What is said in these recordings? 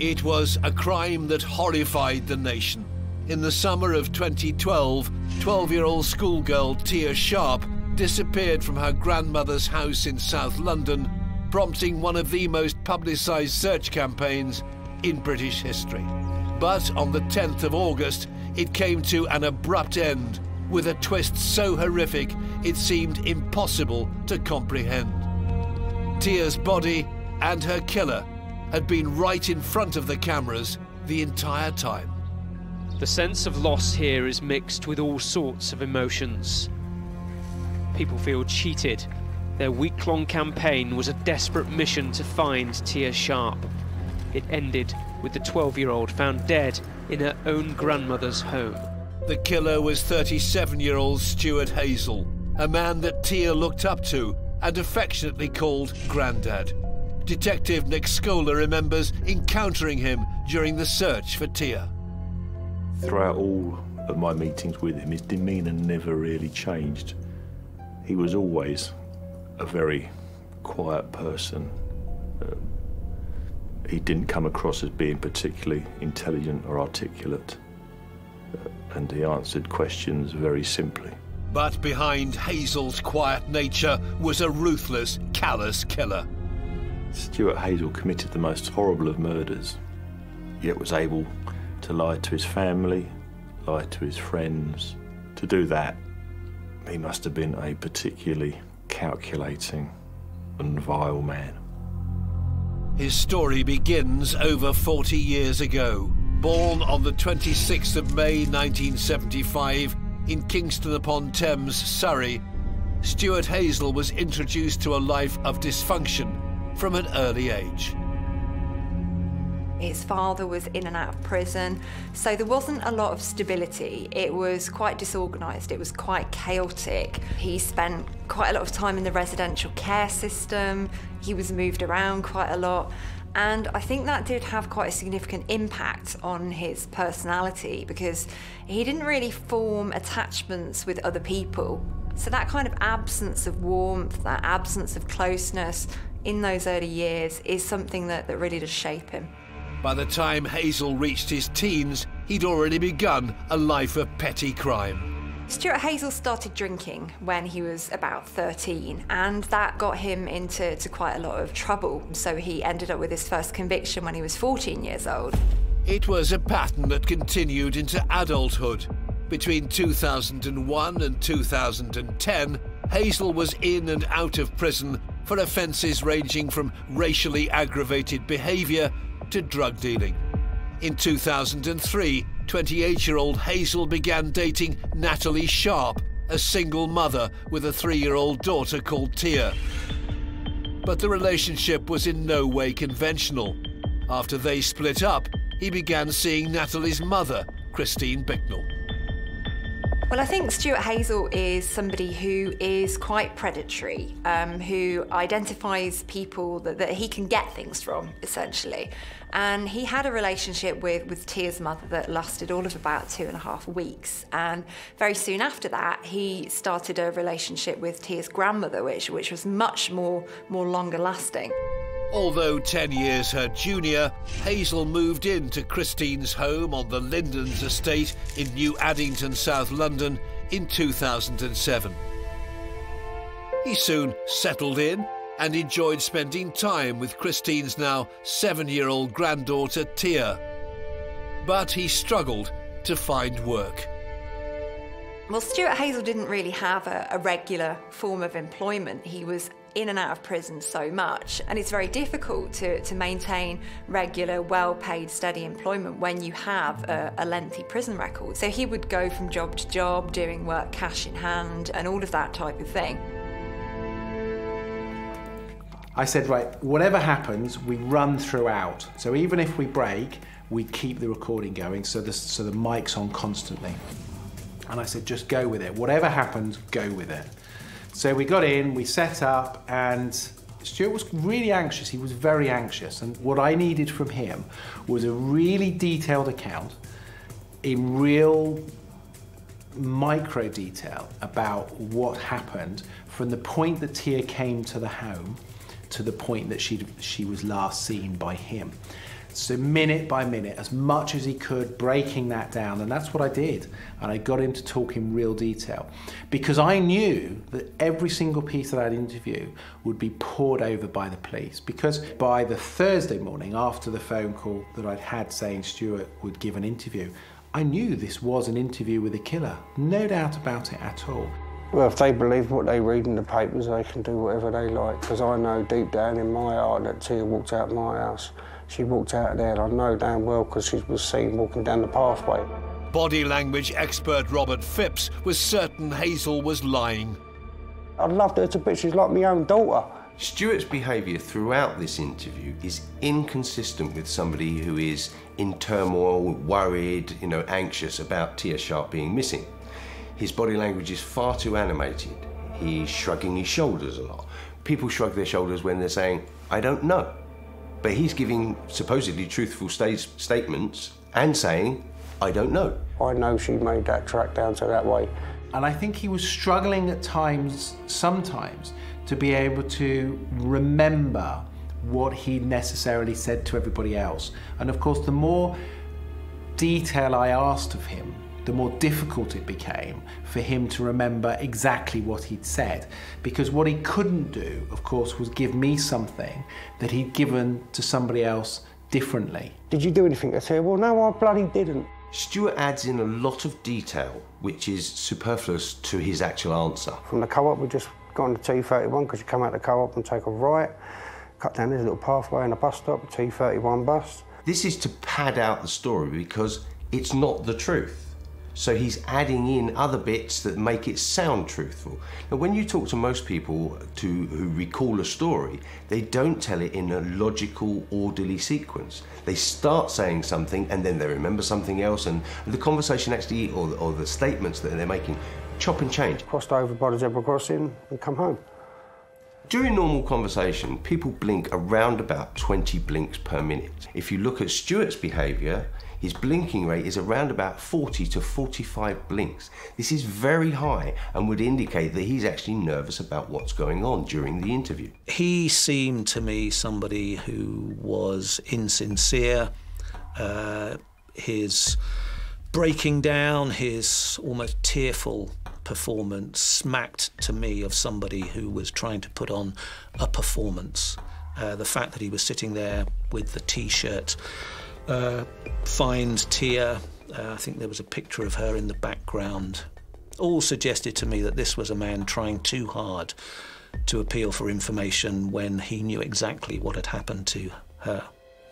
It was a crime that horrified the nation. In the summer of 2012, 12-year-old schoolgirl Tia Sharp disappeared from her grandmother's house in South London, prompting one of the most publicised search campaigns in British history. But on the 10th of August, it came to an abrupt end, with a twist so horrific it seemed impossible to comprehend. Tia's body and her killer had been right in front of the cameras the entire time. The sense of loss here is mixed with all sorts of emotions. People feel cheated. Their week-long campaign was a desperate mission to find Tia Sharp. It ended with the 12-year-old found dead in her own grandmother's home. The killer was 37-year-old Stuart Hazell, a man that Tia looked up to and affectionately called Grandad. Detective Nick Skola remembers encountering him during the search for Tia. Throughout all of my meetings with him, his demeanour never really changed. He was always a very quiet person. He didn't come across as being particularly intelligent or articulate, and he answered questions very simply. But behind Hazell's quiet nature was a ruthless, callous killer. Stuart Hazell committed the most horrible of murders, yet was able to lie to his family, lie to his friends. To do that, he must have been a particularly calculating and vile man. His story begins over 40 years ago. Born on the 26th of May 1975 in Kingston-upon-Thames, Surrey, Stuart Hazell was introduced to a life of dysfunction from an early age. His father was in and out of prison, so there wasn't a lot of stability. It was quite disorganised, it was quite chaotic. He spent quite a lot of time in the residential care system. He was moved around quite a lot. And I think that did have quite a significant impact on his personality, because he didn't really form attachments with other people. So that kind of absence of warmth, that absence of closeness in those early years is something that really does shape him. By the time Hazell reached his teens, he'd already begun a life of petty crime. Stuart Hazell started drinking when he was about 13, and that got him into quite a lot of trouble, so he ended up with his first conviction when he was 14 years old. It was a pattern that continued into adulthood. Between 2001 and 2010, Hazell was in and out of prison for offences ranging from racially aggravated behaviour to drug dealing. In 2003, 28-year-old Hazell began dating Natalie Sharp, a single mother with a 3-year-old daughter called Tia. But the relationship was in no way conventional. After they split up, he began seeing Natalie's mother, Christine Bicknell. Well, I think Stuart Hazell is somebody who is quite predatory, who identifies people that he can get things from, essentially. And he had a relationship with Tia's mother that lasted all of about 2.5 weeks. And very soon after that, he started a relationship with Tia's grandmother, which was much more longer lasting. Although 10 years her junior, Hazell moved into Christine's home on the Linden's Estate in New Addington, South London, in 2007. He soon settled in and enjoyed spending time with Christine's now 7-year-old granddaughter, Tia. But he struggled to find work. Well, Stuart Hazell didn't really have a regular form of employment. He was in and out of prison so much, and it's very difficult to maintain regular, well-paid, steady employment when you have a lengthy prison record. So he would go from job to job, doing work cash in hand and all of that type of thing. I said, right, whatever happens, we run throughout. So even if we break, we keep the recording going, so the mic's on constantly. And I said, just go with it. Whatever happens, go with it. So we got in, we set up, and Stuart was really anxious. He was very anxious. And what I needed from him was a really detailed account in real micro detail about what happened from the point that Tia came to the home to the point that she was last seen by him. So minute by minute, as much as he could, breaking that down. And that's what I did. And I got him to talk in real detail. Because I knew that every single piece of that interview would be poured over by the police. Because by the Thursday morning, after the phone call that I'd had saying Stuart would give an interview, I knew this was an interview with a killer. No doubt about it at all. Well, if they believe what they read in the papers, they can do whatever they like. Because I know deep down in my heart that Tia walked out of my house. She walked out of there, and I know damn well because she was seen walking down the pathway. Body language expert Robert Phipps was certain Hazell was lying. I loved her to bits. She's like my own daughter. Stuart's behaviour throughout this interview is inconsistent with somebody who is in turmoil, worried, you know, anxious about Tia Sharp being missing. His body language is far too animated. He's shrugging his shoulders a lot. People shrug their shoulders when they're saying, I don't know. But he's giving supposedly truthful statements and saying, I don't know. I know she made that track down to that way. And I think he was struggling at times, sometimes, to be able to remember what he necessarily said to everybody else. And of course, the more detail I asked of him, the more difficult it became for him to remember exactly what he'd said. Because what he couldn't do, of course, was give me something that he'd given to somebody else differently. Did you do anything? I said, well, no, I bloody didn't. Stuart adds in a lot of detail, which is superfluous to his actual answer. From the co-op, we just got on the T31, because you come out the co-op and take a right, cut down this little pathway and a bus stop, a T31 bus. This is to pad out the story because it's not the truth. So he's adding in other bits that make it sound truthful. Now, when you talk to most people who recall a story, they don't tell it in a logical, orderly sequence. They start saying something and then they remember something else, and the conversation actually, or the statements that they're making, chop and change. Crossed over by the zebra crossing and come home. During normal conversation, people blink around about 20 blinks per minute. If you look at Stuart's behaviour, his blinking rate is around about 40 to 45 blinks. This is very high and would indicate that he's actually nervous about what's going on during the interview. He seemed to me somebody who was insincere. His breaking down, his almost tearful performance smacked to me of somebody who was trying to put on a performance. The fact that he was sitting there with the T-shirt, find Tia, I think there was a picture of her in the background, all suggested to me that this was a man trying too hard to appeal for information when he knew exactly what had happened to her.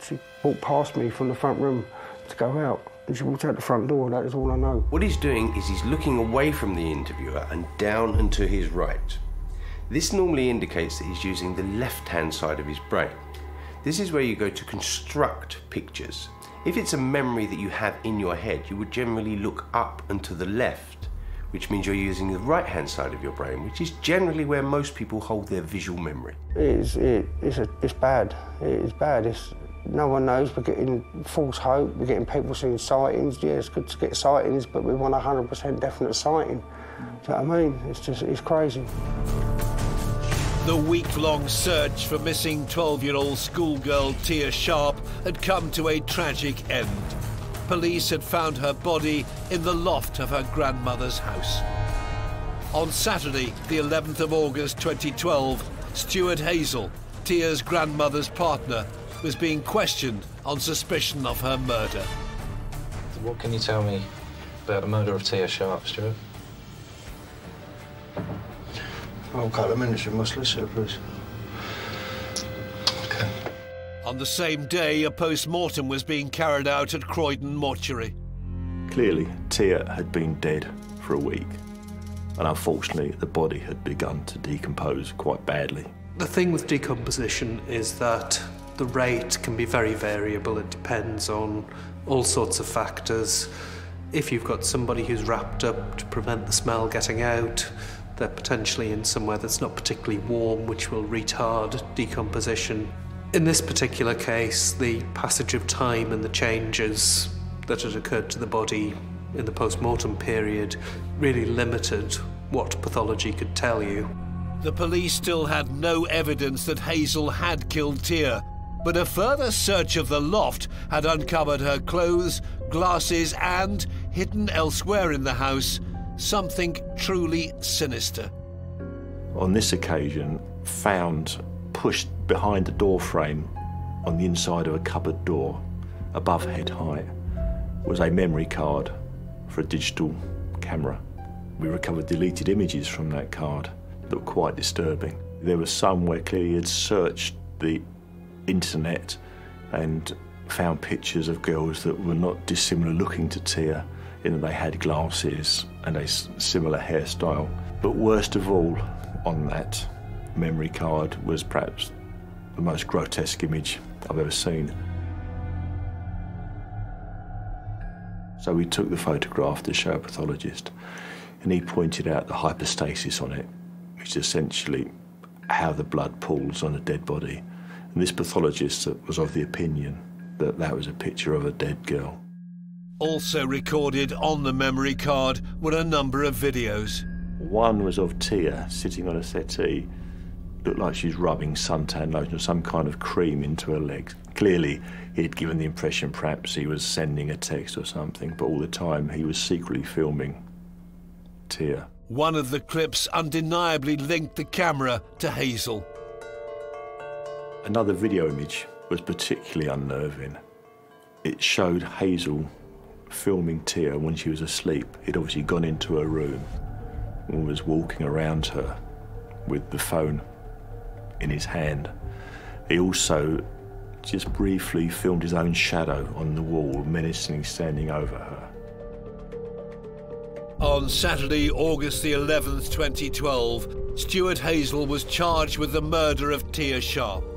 She walked past me from the front room to go out, and she walked out the front door. That is all I know. What he's doing is he's looking away from the interviewer and down and to his right. This normally indicates that he's using the left-hand side of his brain. This is where you go to construct pictures. If it's a memory that you have in your head, you would generally look up and to the left, which means you're using the right-hand side of your brain, which is generally where most people hold their visual memory. It's bad. It's bad. It's, no one knows. We're getting false hope. We're getting people seeing sightings. Yeah, it's good to get sightings, but we want 100% definite sighting. Do you know what I mean? It's just, it's crazy. The week-long search for missing 12-year-old schoolgirl Tia Sharp had come to a tragic end. Police had found her body in the loft of her grandmother's house. On Saturday, the 11th of August 2012, Stuart Hazell, Tia's grandmother's partner, was being questioned on suspicion of her murder. What can you tell me about the murder of Tia Sharp, Stuart? Oh, a couple of minutes, you must listen, please. Okay. On the same day, a post-mortem was being carried out at Croydon Mortuary. Clearly, Tia had been dead for a week, and unfortunately, the body had begun to decompose quite badly. The thing with decomposition is that the rate can be very variable. It depends on all sorts of factors. If you've got somebody who's wrapped up to prevent the smell getting out, they're potentially in somewhere that's not particularly warm, which will retard decomposition. In this particular case, the passage of time and the changes that had occurred to the body in the post-mortem period really limited what pathology could tell you. The police still had no evidence that Hazell had killed Tia, but a further search of the loft had uncovered her clothes, glasses and, hidden elsewhere in the house, something truly sinister. On this occasion, found pushed behind the door frame on the inside of a cupboard door, above head height, was a memory card for a digital camera. We recovered deleted images from that card that were quite disturbing. There was some where clearly had searched the internet and found pictures of girls that were not dissimilar looking to Tia, in that they had glasses and a similar hairstyle. But worst of all, on that memory card was perhaps the most grotesque image I've ever seen. So we took the photograph to show a pathologist, and he pointed out the hypostasis on it, which is essentially how the blood pools on a dead body. And this pathologist was of the opinion that that was a picture of a dead girl. Also recorded on the memory card were a number of videos. One was of Tia sitting on a settee, looked like she's rubbing suntan lotion or some kind of cream into her legs. Clearly, he had given the impression perhaps he was sending a text or something, but all the time he was secretly filming Tia. One of the clips undeniably linked the camera to Hazell. Another video image was particularly unnerving. It showed Hazell filming Tia when she was asleep. He'd obviously gone into her room and was walking around her with the phone in his hand. He also just briefly filmed his own shadow on the wall, menacingly standing over her. On Saturday, August the 11th, 2012, Stuart Hazell was charged with the murder of Tia Sharp.